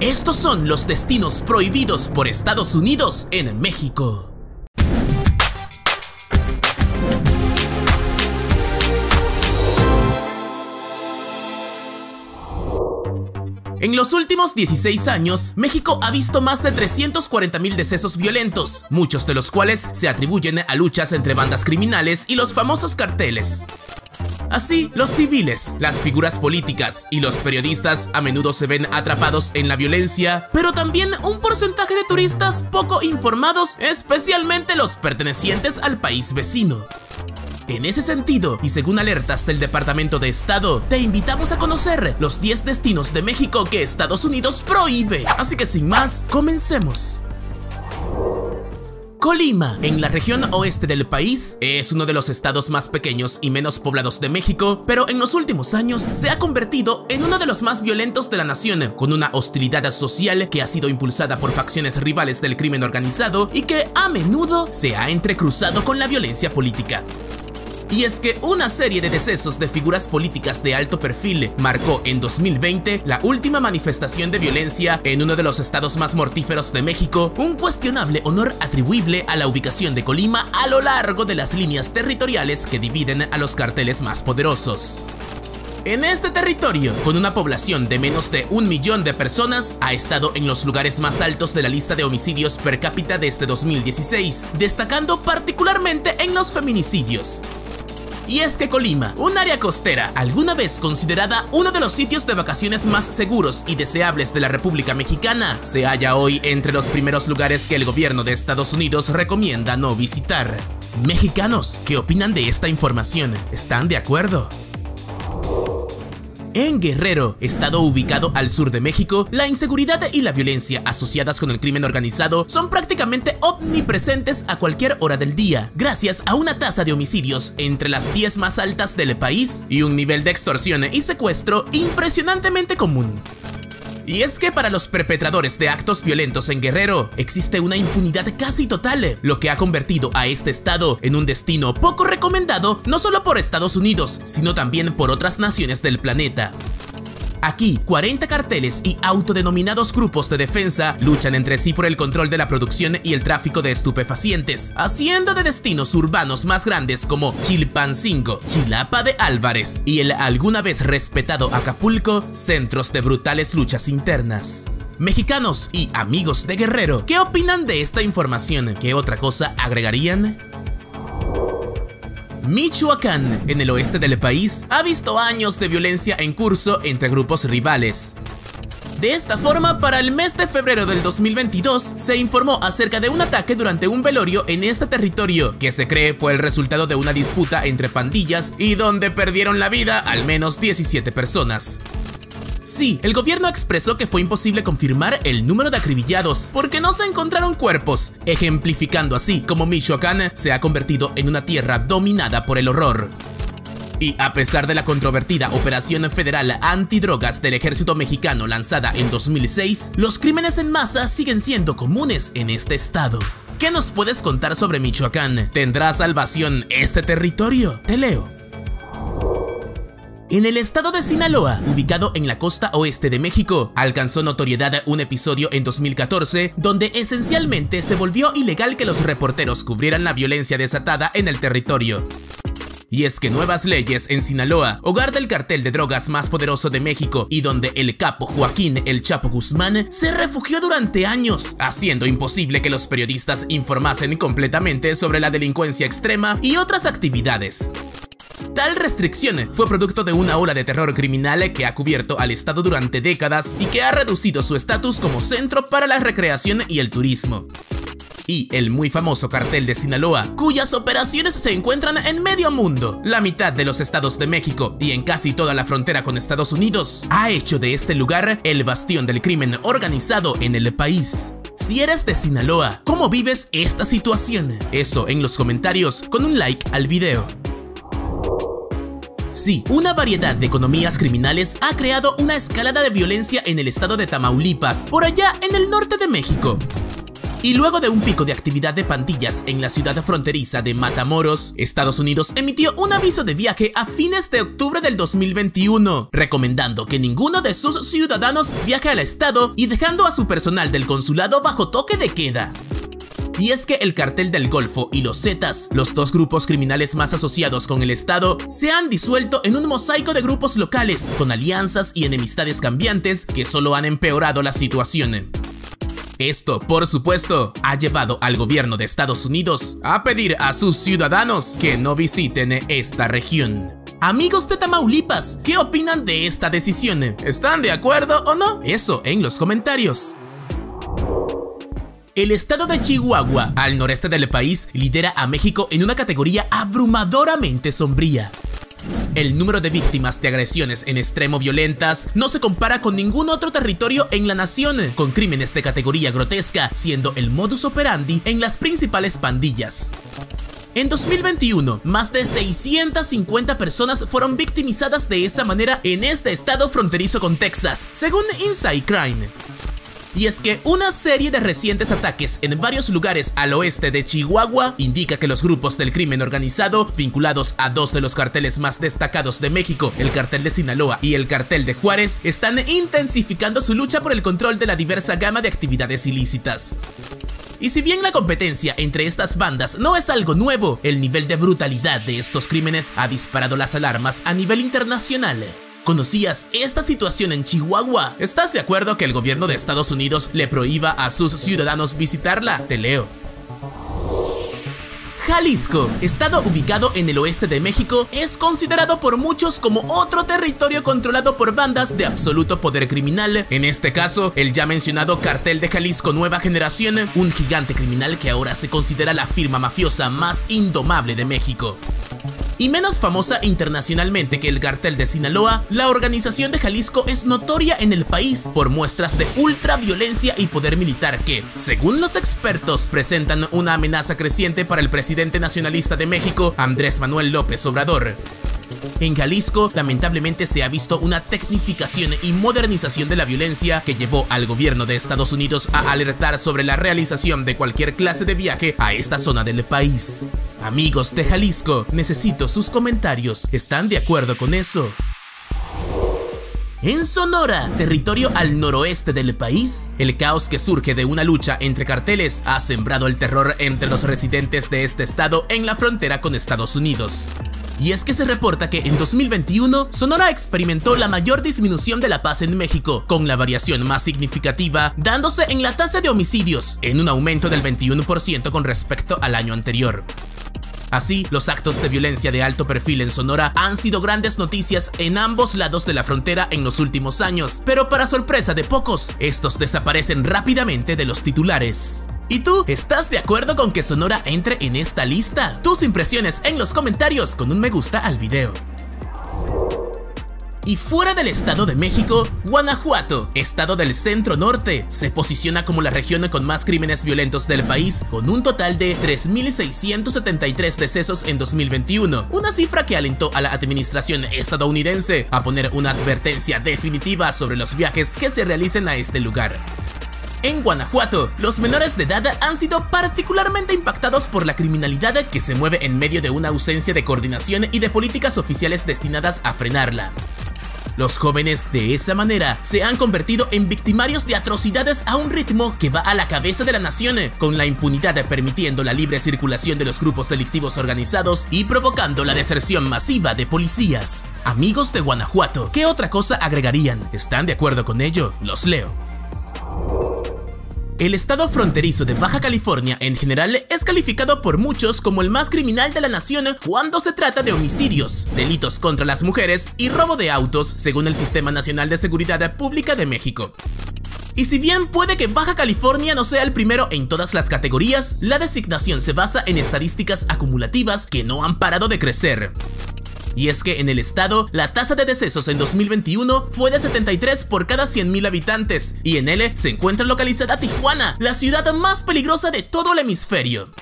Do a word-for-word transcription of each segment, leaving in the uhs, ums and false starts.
Estos son los destinos prohibidos por Estados Unidos en México. En los últimos dieciséis años, México ha visto más de trescientos cuarenta mil decesos violentos, muchos de los cuales se atribuyen a luchas entre bandas criminales y los famosos carteles. Así, los civiles, las figuras políticas y los periodistas a menudo se ven atrapados en la violencia, pero también un porcentaje de turistas poco informados, especialmente los pertenecientes al país vecino. En ese sentido, y según alertas del Departamento de Estado, te invitamos a conocer los diez destinos de México que Estados Unidos prohíbe. Así que sin más, comencemos. Colima, en la región oeste del país, es uno de los estados más pequeños y menos poblados de México, pero en los últimos años se ha convertido en uno de los más violentos de la nación, con una hostilidad social que ha sido impulsada por facciones rivales del crimen organizado y que a menudo se ha entrecruzado con la violencia política. Y es que una serie de decesos de figuras políticas de alto perfil marcó en dos mil veinte la última manifestación de violencia en uno de los estados más mortíferos de México, un cuestionable honor atribuible a la ubicación de Colima a lo largo de las líneas territoriales que dividen a los carteles más poderosos. En este territorio, con una población de menos de un millón de personas, ha estado en los lugares más altos de la lista de homicidios per cápita desde dos mil dieciséis, destacando particularmente en los feminicidios. Y es que Colima, un área costera alguna vez considerada uno de los sitios de vacaciones más seguros y deseables de la República Mexicana, se halla hoy entre los primeros lugares que el gobierno de Estados Unidos recomienda no visitar. Mexicanos, ¿qué opinan de esta información? ¿Están de acuerdo? En Guerrero, estado ubicado al sur de México, la inseguridad y la violencia asociadas con el crimen organizado son prácticamente omnipresentes a cualquier hora del día, gracias a una tasa de homicidios entre las diez más altas del país y un nivel de extorsión y secuestro impresionantemente común. Y es que para los perpetradores de actos violentos en Guerrero existe una impunidad casi total, lo que ha convertido a este estado en un destino poco recomendado no solo por Estados Unidos, sino también por otras naciones del planeta. Aquí, cuarenta carteles y autodenominados grupos de defensa luchan entre sí por el control de la producción y el tráfico de estupefacientes, haciendo de destinos urbanos más grandes como Chilpancingo, Chilapa de Álvarez y el alguna vez respetado Acapulco, centros de brutales luchas internas. Mexicanos y amigos de Guerrero, ¿qué opinan de esta información? ¿Qué otra cosa agregarían? Michoacán, en el oeste del país, ha visto años de violencia en curso entre grupos rivales. De esta forma, para el mes de febrero del dos mil veintidós, se informó acerca de un ataque durante un velorio en este territorio, que se cree fue el resultado de una disputa entre pandillas y donde perdieron la vida al menos diecisiete personas. Sí, el gobierno expresó que fue imposible confirmar el número de acribillados porque no se encontraron cuerpos, ejemplificando así como Michoacán se ha convertido en una tierra dominada por el horror. Y a pesar de la controvertida Operación Federal Antidrogas del Ejército Mexicano lanzada en dos mil seis, los crímenes en masa siguen siendo comunes en este estado. ¿Qué nos puedes contar sobre Michoacán? ¿Tendrá salvación este territorio? Te leo. En el estado de Sinaloa, ubicado en la costa oeste de México, alcanzó notoriedad un episodio en dos mil catorce donde esencialmente se volvió ilegal que los reporteros cubrieran la violencia desatada en el territorio. Y es que nuevas leyes en Sinaloa, hogar del cartel de drogas más poderoso de México y donde el capo Joaquín el Chapo Guzmán se refugió durante años, haciendo imposible que los periodistas informasen completamente sobre la delincuencia extrema y otras actividades. Tal restricción fue producto de una ola de terror criminal que ha cubierto al estado durante décadas y que ha reducido su estatus como centro para la recreación y el turismo. Y el muy famoso cartel de Sinaloa, cuyas operaciones se encuentran en medio mundo, la mitad de los estados de México y en casi toda la frontera con Estados Unidos, ha hecho de este lugar el bastión del crimen organizado en el país. Si eres de Sinaloa, ¿cómo vives esta situación? Eso en los comentarios con un like al video. Sí, una variedad de economías criminales ha creado una escalada de violencia en el estado de Tamaulipas, por allá en el norte de México. Y luego de un pico de actividad de pandillas en la ciudad fronteriza de Matamoros, Estados Unidos emitió un aviso de viaje a fines de octubre del dos mil veintiuno, recomendando que ninguno de sus ciudadanos viaje al estado y dejando a su personal del consulado bajo toque de queda. Y es que el Cartel del Golfo y los Zetas, los dos grupos criminales más asociados con el estado, se han disuelto en un mosaico de grupos locales, con alianzas y enemistades cambiantes que solo han empeorado la situación. Esto, por supuesto, ha llevado al gobierno de Estados Unidos a pedir a sus ciudadanos que no visiten esta región. Amigos de Tamaulipas, ¿qué opinan de esta decisión? ¿Están de acuerdo o no? Eso en los comentarios. El estado de Chihuahua, al noreste del país, lidera a México en una categoría abrumadoramente sombría. El número de víctimas de agresiones en extremo violentas no se compara con ningún otro territorio en la nación, con crímenes de categoría grotesca siendo el modus operandi en las principales pandillas. En dos mil veintiuno, más de seiscientas cincuenta personas fueron victimizadas de esa manera en este estado fronterizo con Texas, según Inside Crime. Y es que una serie de recientes ataques en varios lugares al oeste de Chihuahua indica que los grupos del crimen organizado vinculados a dos de los carteles más destacados de México, el cartel de Sinaloa y el cartel de Juárez, están intensificando su lucha por el control de la diversa gama de actividades ilícitas. Y si bien la competencia entre estas bandas no es algo nuevo, el nivel de brutalidad de estos crímenes ha disparado las alarmas a nivel internacional. ¿Conocías esta situación en Chihuahua? ¿Estás de acuerdo que el gobierno de Estados Unidos le prohíba a sus ciudadanos visitarla? Te leo. Jalisco, estado ubicado en el oeste de México, es considerado por muchos como otro territorio controlado por bandas de absoluto poder criminal. En este caso, el ya mencionado Cartel de Jalisco Nueva Generación, un gigante criminal que ahora se considera la firma mafiosa más indomable de México. Y menos famosa internacionalmente que el cartel de Sinaloa, la organización de Jalisco es notoria en el país por muestras de ultraviolencia y poder militar que, según los expertos, presentan una amenaza creciente para el presidente nacionalista de México, Andrés Manuel López Obrador. En Jalisco, lamentablemente, se ha visto una tecnificación y modernización de la violencia que llevó al gobierno de Estados Unidos a alertar sobre la realización de cualquier clase de viaje a esta zona del país. Amigos de Jalisco, necesito sus comentarios. ¿Están de acuerdo con eso? En Sonora, territorio al noroeste del país, el caos que surge de una lucha entre carteles ha sembrado el terror entre los residentes de este estado en la frontera con Estados Unidos. Y es que se reporta que en dos mil veintiuno, Sonora experimentó la mayor disminución de la paz en México, con la variación más significativa dándose en la tasa de homicidios, en un aumento del veintiuno por ciento con respecto al año anterior. Así, los actos de violencia de alto perfil en Sonora han sido grandes noticias en ambos lados de la frontera en los últimos años, pero para sorpresa de pocos, estos desaparecen rápidamente de los titulares. ¿Y tú? ¿Estás de acuerdo con que Sonora entre en esta lista? Tus impresiones en los comentarios con un me gusta al video. Y fuera del Estado de México, Guanajuato, estado del centro norte, se posiciona como la región con más crímenes violentos del país, con un total de tres mil seiscientos setenta y tres decesos en dos mil veintiuno, una cifra que alentó a la administración estadounidense a poner una advertencia definitiva sobre los viajes que se realicen a este lugar. En Guanajuato, los menores de edad han sido particularmente impactados por la criminalidad que se mueve en medio de una ausencia de coordinación y de políticas oficiales destinadas a frenarla. Los jóvenes, de esa manera, se han convertido en victimarios de atrocidades a un ritmo que va a la cabeza de la nación, con la impunidad permitiendo la libre circulación de los grupos delictivos organizados y provocando la deserción masiva de policías. Amigos de Guanajuato, ¿qué otra cosa agregarían? ¿Están de acuerdo con ello? Los leo. El estado fronterizo de Baja California en general es calificado por muchos como el más criminal de la nación cuando se trata de homicidios, delitos contra las mujeres y robo de autos, según el Sistema Nacional de Seguridad Pública de México. Y si bien puede que Baja California no sea el primero en todas las categorías, la designación se basa en estadísticas acumulativas que no han parado de crecer. Y es que en el estado, la tasa de decesos en dos mil veintiuno fue de setenta y tres por cada cien mil habitantes, y en él se encuentra localizada Tijuana, la ciudad más peligrosa de todo el hemisferio.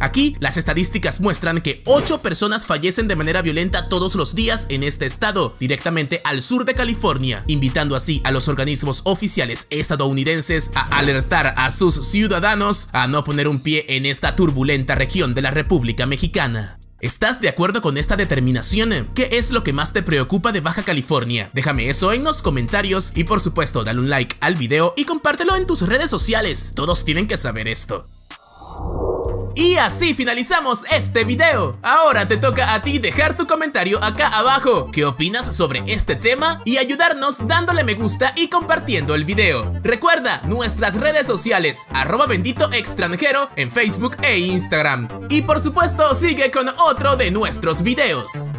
Aquí, las estadísticas muestran que ocho personas fallecen de manera violenta todos los días en este estado, directamente al sur de California, invitando así a los organismos oficiales estadounidenses a alertar a sus ciudadanos a no poner un pie en esta turbulenta región de la República Mexicana. ¿Estás de acuerdo con esta determinación? ¿Qué es lo que más te preocupa de Baja California? Déjame eso en los comentarios y por supuesto dale un like al video y compártelo en tus redes sociales. Todos tienen que saber esto. Y así finalizamos este video. Ahora te toca a ti dejar tu comentario acá abajo. ¿Qué opinas sobre este tema? Y ayudarnos dándole me gusta y compartiendo el video. Recuerda nuestras redes sociales, arroba Bendito Extranjero en Facebook e Instagram. Y por supuesto sigue con otro de nuestros videos.